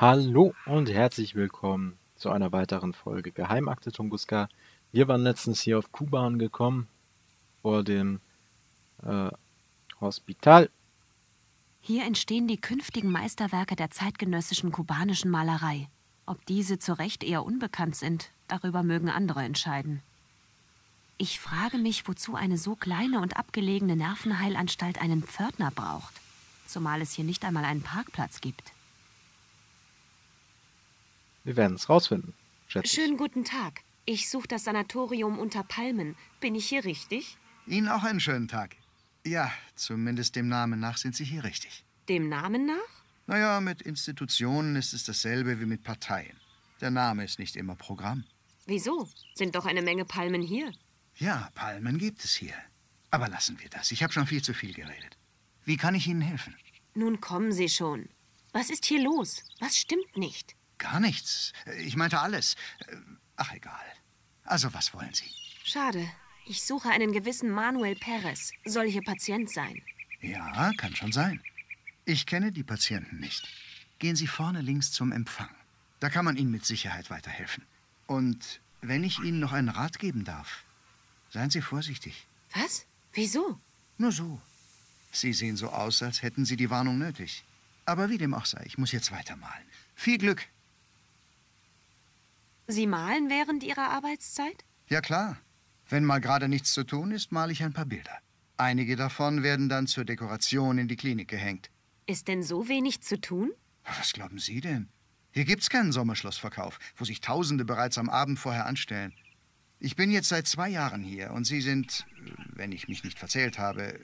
Hallo und herzlich willkommen zu einer weiteren Folge Geheimakte Tunguska. Wir waren letztens hier auf Kuba angekommen, vor dem Hospital. Hier entstehen die künftigen Meisterwerke der zeitgenössischen kubanischen Malerei. Ob diese zu Recht eher unbekannt sind, darüber mögen andere entscheiden. Ich frage mich, wozu eine so kleine und abgelegene Nervenheilanstalt einen Pförtner braucht, zumal es hier nicht einmal einen Parkplatz gibt. Wir werden es rausfinden, schätze ich. Schönen guten Tag. Ich suche das Sanatorium unter Palmen. Bin ich hier richtig? Ihnen auch einen schönen Tag. Ja, zumindest dem Namen nach sind Sie hier richtig. Dem Namen nach? Naja, mit Institutionen ist es dasselbe wie mit Parteien. Der Name ist nicht immer Programm. Wieso? Sind doch eine Menge Palmen hier. Ja, Palmen gibt es hier. Aber lassen wir das. Ich habe schon viel zu viel geredet. Wie kann ich Ihnen helfen? Nun kommen Sie schon. Was ist hier los? Was stimmt nicht? Gar nichts. Ich meinte alles. Ach, egal. Also, was wollen Sie? Schade. Ich suche einen gewissen Manuel Perez. Soll hier Patient sein? Ja, kann schon sein. Ich kenne die Patienten nicht. Gehen Sie vorne links zum Empfang. Da kann man Ihnen mit Sicherheit weiterhelfen. Und wenn ich Ihnen noch einen Rat geben darf, seien Sie vorsichtig. Was? Wieso? Nur so. Sie sehen so aus, als hätten Sie die Warnung nötig. Aber wie dem auch sei, ich muss jetzt weitermalen. Viel Glück. Sie malen während Ihrer Arbeitszeit? Ja, klar. Wenn mal gerade nichts zu tun ist, male ich ein paar Bilder. Einige davon werden dann zur Dekoration in die Klinik gehängt. Ist denn so wenig zu tun? Was glauben Sie denn? Hier gibt's keinen Sommerschlossverkauf, wo sich Tausende bereits am Abend vorher anstellen. Ich bin jetzt seit 2 Jahren hier und Sie sind, wenn ich mich nicht verzählt habe,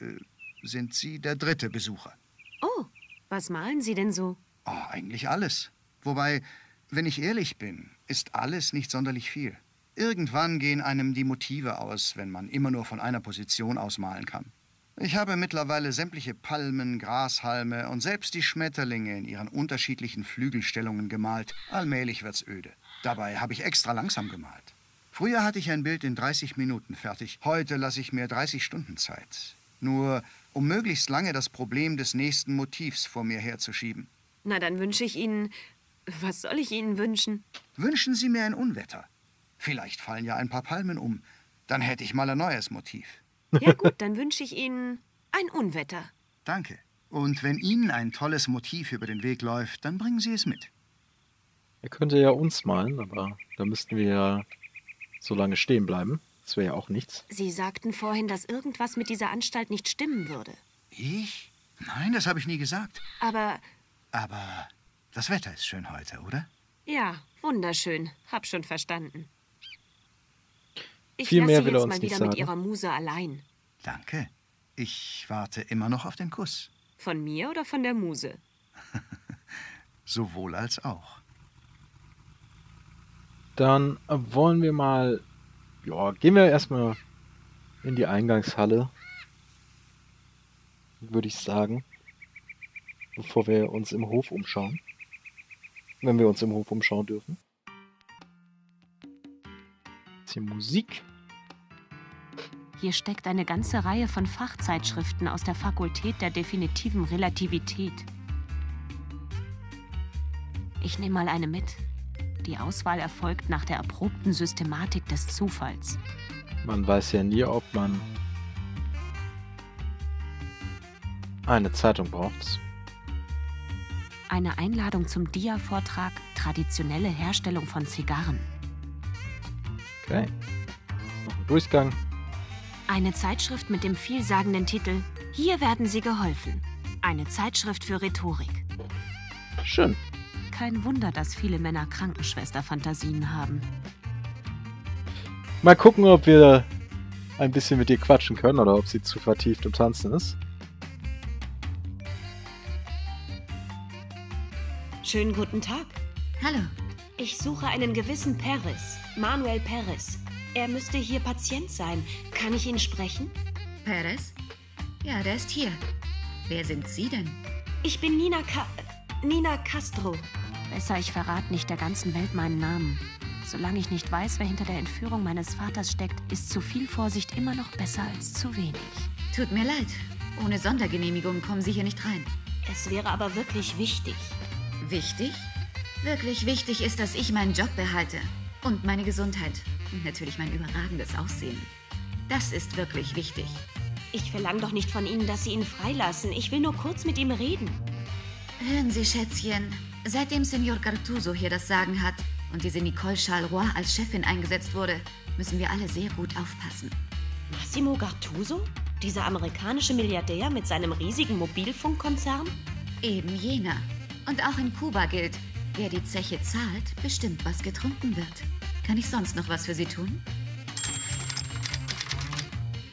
sind Sie der 3. Besucher. Oh, was malen Sie denn so? Oh, eigentlich alles. Wobei, wenn ich ehrlich bin, ist alles nicht sonderlich viel. Irgendwann gehen einem die Motive aus, wenn man immer nur von einer Position ausmalen kann. Ich habe mittlerweile sämtliche Palmen, Grashalme und selbst die Schmetterlinge in ihren unterschiedlichen Flügelstellungen gemalt. Allmählich wird's öde. Dabei habe ich extra langsam gemalt. Früher hatte ich ein Bild in 30 Minuten fertig. Heute lasse ich mir 30 Stunden Zeit. Nur, um möglichst lange das Problem des nächsten Motivs vor mir herzuschieben. Na, dann wünsche ich Ihnen... Was soll ich Ihnen wünschen? Wünschen Sie mir ein Unwetter. Vielleicht fallen ja ein paar Palmen um. Dann hätte ich mal ein neues Motiv. Ja gut, dann wünsche ich Ihnen ein Unwetter. Danke. Und wenn Ihnen ein tolles Motiv über den Weg läuft, dann bringen Sie es mit. Er könnte ja uns malen, aber da müssten wir ja so lange stehen bleiben. Das wäre ja auch nichts. Sie sagten vorhin, dass irgendwas mit dieser Anstalt nicht stimmen würde. Ich? Nein, das habe ich nie gesagt. Aber... Das Wetter ist schön heute, oder? Ja, wunderschön. Hab schon verstanden. Ich lasse Sie jetzt mal wieder mit Ihrer Muse allein. Danke. Ich warte immer noch auf den Kuss. Von mir oder von der Muse? Sowohl als auch. Dann wollen wir mal... Ja, gehen wir erstmal in die Eingangshalle. Würde ich sagen. Bevor wir uns im Hof umschauen. Wenn wir uns im Hof umschauen dürfen. Ist hier Musik. Hier steckt eine ganze Reihe von Fachzeitschriften aus der Fakultät der definitiven Relativität. Ich nehme mal eine mit. Die Auswahl erfolgt nach der erprobten Systematik des Zufalls. Man weiß ja nie, ob man eine Zeitung braucht. Eine Einladung zum Dia-Vortrag, traditionelle Herstellung von Zigarren. Okay. Noch ein Durchgang. Eine Zeitschrift mit dem vielsagenden Titel Hier werden Sie geholfen. Eine Zeitschrift für Rhetorik. Schön. Kein Wunder, dass viele Männer Krankenschwester-Fantasien haben. Mal gucken, ob wir ein bisschen mit ihr quatschen können oder ob sie zu vertieft im Tanzen ist. Schönen guten Tag. Hallo. Ich suche einen gewissen Perez, Manuel Perez. Er müsste hier Patient sein. Kann ich ihn sprechen? Perez? Ja, der ist hier. Wer sind Sie denn? Ich bin Nina Castro. Besser, ich verrate nicht der ganzen Welt meinen Namen. Solange ich nicht weiß, wer hinter der Entführung meines Vaters steckt, ist zu viel Vorsicht immer noch besser als zu wenig. Tut mir leid. Ohne Sondergenehmigung kommen Sie hier nicht rein. Es wäre aber wirklich wichtig. Wichtig? Wirklich wichtig ist, dass ich meinen Job behalte. Und meine Gesundheit. Und natürlich mein überragendes Aussehen. Das ist wirklich wichtig. Ich verlange doch nicht von Ihnen, dass Sie ihn freilassen. Ich will nur kurz mit ihm reden. Hören Sie, Schätzchen. Seitdem Senor Gattuso hier das Sagen hat und diese Nicole Charrois als Chefin eingesetzt wurde, müssen wir alle sehr gut aufpassen. Massimo Gattuso? Dieser amerikanische Milliardär mit seinem riesigen Mobilfunkkonzern? Eben jener. Und auch in Kuba gilt, wer die Zeche zahlt, bestimmt, was getrunken wird. Kann ich sonst noch was für Sie tun?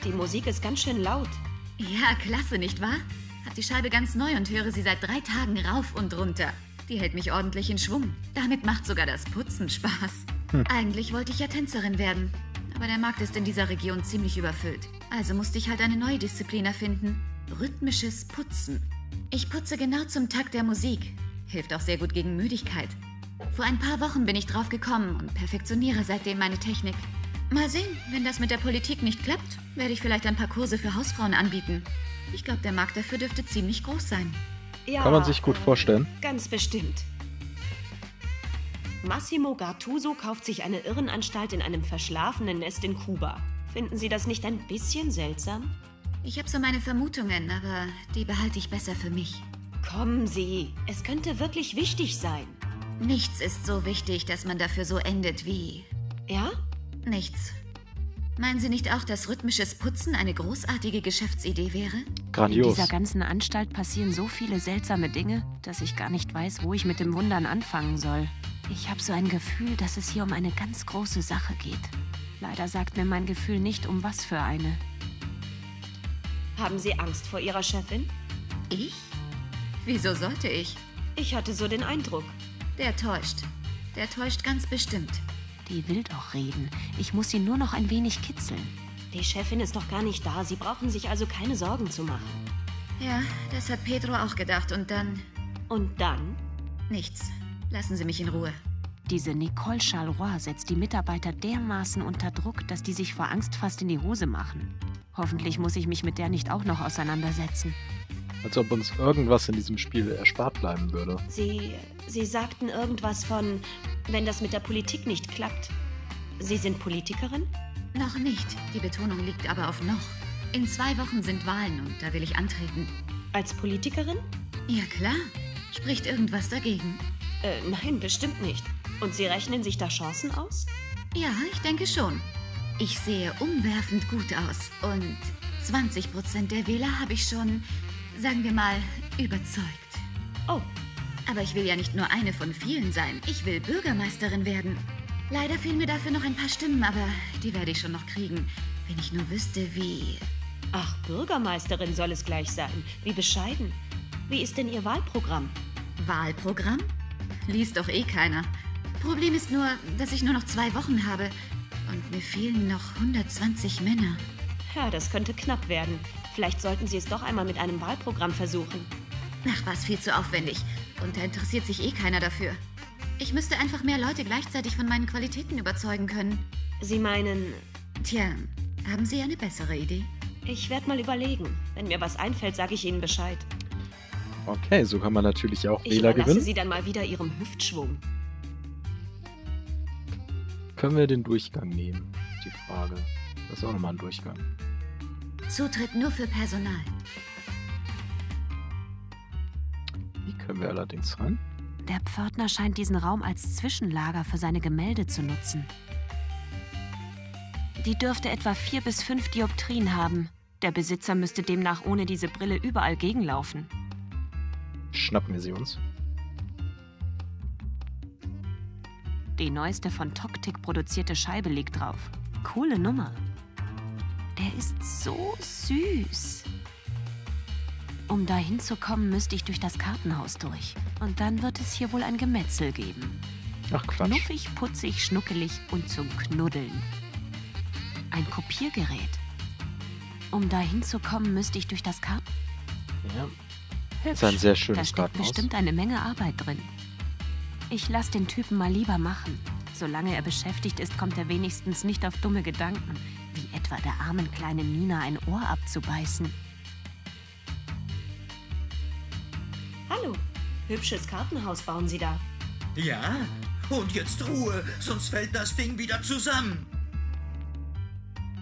Die Musik ist ganz schön laut. Ja, klasse, nicht wahr? Hab die Scheibe ganz neu und höre sie seit 3 Tagen rauf und runter. Die hält mich ordentlich in Schwung. Damit macht sogar das Putzen Spaß. Eigentlich wollte ich ja Tänzerin werden. Aber der Markt ist in dieser Region ziemlich überfüllt. Also musste ich halt eine neue Disziplin erfinden. Rhythmisches Putzen. Ich putze genau zum Takt der Musik. Hilft auch sehr gut gegen Müdigkeit. Vor ein paar Wochen bin ich drauf gekommen und perfektioniere seitdem meine Technik. Mal sehen, wenn das mit der Politik nicht klappt, werde ich vielleicht ein paar Kurse für Hausfrauen anbieten. Ich glaube, der Markt dafür dürfte ziemlich groß sein. Ja, kann man sich gut vorstellen. Ganz bestimmt. Massimo Gattuso kauft sich eine Irrenanstalt in einem verschlafenen Nest in Kuba. Finden Sie das nicht ein bisschen seltsam? Ich habe so meine Vermutungen, aber die behalte ich besser für mich. Kommen Sie, es könnte wirklich wichtig sein. Nichts ist so wichtig, dass man dafür so endet wie... Ja? Nichts. Meinen Sie nicht auch, dass rhythmisches Putzen eine großartige Geschäftsidee wäre? Grandios. In dieser ganzen Anstalt passieren so viele seltsame Dinge, dass ich gar nicht weiß, wo ich mit dem Wundern anfangen soll. Ich habe so ein Gefühl, dass es hier um eine ganz große Sache geht. Leider sagt mir mein Gefühl nicht, um was für eine. Haben Sie Angst vor Ihrer Chefin? Ich? Wieso sollte ich? Ich hatte so den Eindruck. Der täuscht. Der täuscht ganz bestimmt. Die will doch reden. Ich muss sie nur noch ein wenig kitzeln. Die Chefin ist doch gar nicht da. Sie brauchen sich also keine Sorgen zu machen. Ja, das hat Pedro auch gedacht. Und dann... Und dann? Nichts. Lassen Sie mich in Ruhe. Diese Nicole Charrois setzt die Mitarbeiter dermaßen unter Druck, dass die sich vor Angst fast in die Hose machen. Hoffentlich muss ich mich mit der nicht auch noch auseinandersetzen. Als ob uns irgendwas in diesem Spiel erspart bleiben würde. Sie sagten irgendwas von... Wenn das mit der Politik nicht klappt. Sie sind Politikerin? Noch nicht. Die Betonung liegt aber auf noch. In 2 Wochen sind Wahlen und da will ich antreten. Als Politikerin? Ja, klar. Spricht irgendwas dagegen? Nein, bestimmt nicht. Und Sie rechnen sich da Chancen aus? Ja, ich denke schon. Ich sehe umwerfend gut aus. Und 20% der Wähler habe ich schon, sagen wir mal, überzeugt. Oh. Aber ich will ja nicht nur eine von vielen sein. Ich will Bürgermeisterin werden. Leider fehlen mir dafür noch ein paar Stimmen, aber die werde ich schon noch kriegen. Wenn ich nur wüsste, wie... Ach, Bürgermeisterin soll es gleich sein. Wie bescheiden. Wie ist denn Ihr Wahlprogramm? Wahlprogramm? Liest doch eh keiner. Problem ist nur, dass ich nur noch 2 Wochen habe. Und mir fehlen noch 120 Männer. Ja, das könnte knapp werden. Vielleicht sollten Sie es doch einmal mit einem Wahlprogramm versuchen. Ach, war es viel zu aufwendig. Und da interessiert sich eh keiner dafür. Ich müsste einfach mehr Leute gleichzeitig von meinen Qualitäten überzeugen können. Sie meinen... Tja, haben Sie eine bessere Idee? Ich werde mal überlegen. Wenn mir was einfällt, sage ich Ihnen Bescheid. Okay, so kann man natürlich auch Wähler gewinnen. Ich überlasse Sie dann mal wieder Ihrem Hüftschwung. Können wir den Durchgang nehmen? Die Frage. Das ist auch nochmal ein Durchgang. Zutritt nur für Personal. Können wir allerdings rein? Der Pförtner scheint diesen Raum als Zwischenlager für seine Gemälde zu nutzen. Die dürfte etwa 4 bis 5 Dioptrien haben. Der Besitzer müsste demnach ohne diese Brille überall gegenlaufen. Schnappen wir sie uns. Die neueste von Toktik produzierte Scheibe liegt drauf. Coole Nummer. Der ist so süß. Um dahin zu kommen, müsste ich durch das Kartenhaus durch. Und dann wird es hier wohl ein Gemetzel geben. Ach Quatsch. Knuffig, putzig, schnuckelig und zum Knuddeln. Ein Kopiergerät. Um dahin zu kommen, müsste ich durch das Kartenhaus. Ja. Hübsch. Ist ein sehr schönes Kartenhaus. Da steckt bestimmt eine Menge Arbeit drin. Ich lasse den Typen mal lieber machen. Solange er beschäftigt ist, kommt er wenigstens nicht auf dumme Gedanken. Wie etwa der armen kleinen Nina ein Ohr abzubeißen. Hübsches Kartenhaus bauen Sie da. Ja? Und jetzt Ruhe, sonst fällt das Ding wieder zusammen.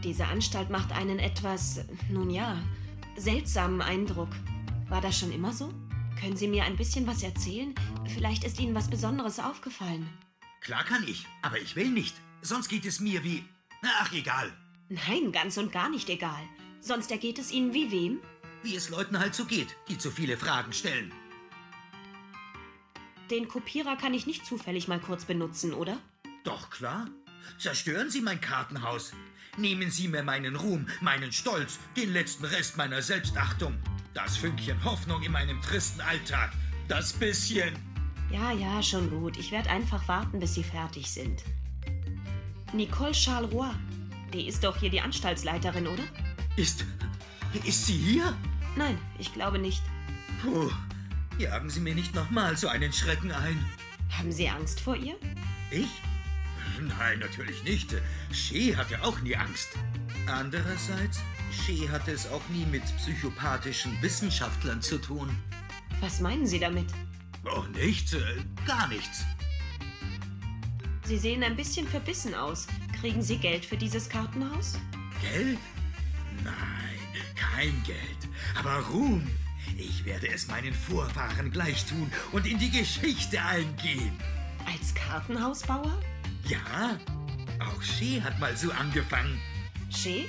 Diese Anstalt macht einen etwas, nun ja, seltsamen Eindruck. War das schon immer so? Können Sie mir ein bisschen was erzählen? Vielleicht ist Ihnen was Besonderes aufgefallen. Klar kann ich, aber ich will nicht. Sonst geht es mir wie... Ach, egal. Nein, ganz und gar nicht egal. Sonst ergeht es Ihnen wie wem? Wie es Leuten halt so geht, die zu viele Fragen stellen. Den Kopierer kann ich nicht zufällig mal kurz benutzen, oder? Doch, klar. Zerstören Sie mein Kartenhaus. Nehmen Sie mir meinen Ruhm, meinen Stolz, den letzten Rest meiner Selbstachtung. Das Fünkchen Hoffnung in meinem tristen Alltag. Das bisschen... Ja, ja, schon gut. Ich werde einfach warten, bis Sie fertig sind. Nicole Charrois. Die ist doch hier die Anstaltsleiterin, oder? Ist sie hier? Nein, ich glaube nicht. Puh, jagen Sie mir nicht nochmal so einen Schrecken ein. Haben Sie Angst vor ihr? Ich? Nein, natürlich nicht. Che hatte auch nie Angst. Andererseits, Che hatte es auch nie mit psychopathischen Wissenschaftlern zu tun. Was meinen Sie damit? Oh, nichts. Gar nichts. Sie sehen ein bisschen verbissen aus. Kriegen Sie Geld für dieses Kartenhaus? Geld? Nein, kein Geld. Aber Ruhm. Ich werde es meinen Vorfahren gleich tun und in die Geschichte eingehen. Als Kartenhausbauer? Ja, auch Che hat mal so angefangen. Che?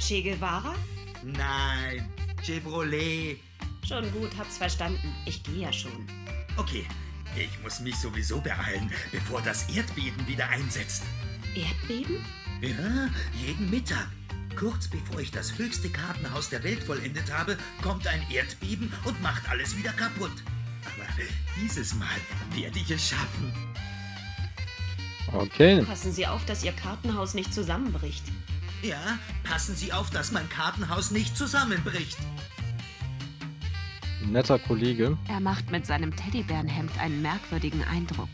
Che Guevara? Nein, Chevrolet. Schon gut, hab's verstanden. Ich gehe ja schon. Okay, ich muss mich sowieso beeilen, bevor das Erdbeben wieder einsetzt. Erdbeben? Ja, jeden Mittag. Kurz bevor ich das höchste Kartenhaus der Welt vollendet habe, kommt ein Erdbeben und macht alles wieder kaputt. Aber dieses Mal werde ich es schaffen. Okay. Passen Sie auf, dass Ihr Kartenhaus nicht zusammenbricht. Ja, passen Sie auf, dass mein Kartenhaus nicht zusammenbricht. Netter Kollege. Er macht mit seinem Teddybärenhemd einen merkwürdigen Eindruck.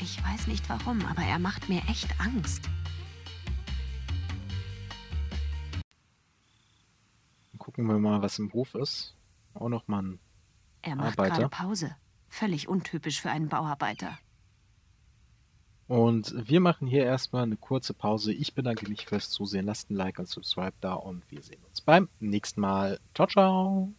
Ich weiß nicht warum, aber er macht mir echt Angst. Gucken wir mal, was im Hof ist. Auch noch mal ein Arbeiter. Er macht gerade Pause. Völlig untypisch für einen Bauarbeiter. Und wir machen hier erstmal eine kurze Pause. Ich bedanke mich fürs Zusehen. Lasst ein Like und Subscribe da und wir sehen uns beim nächsten Mal. Ciao, ciao!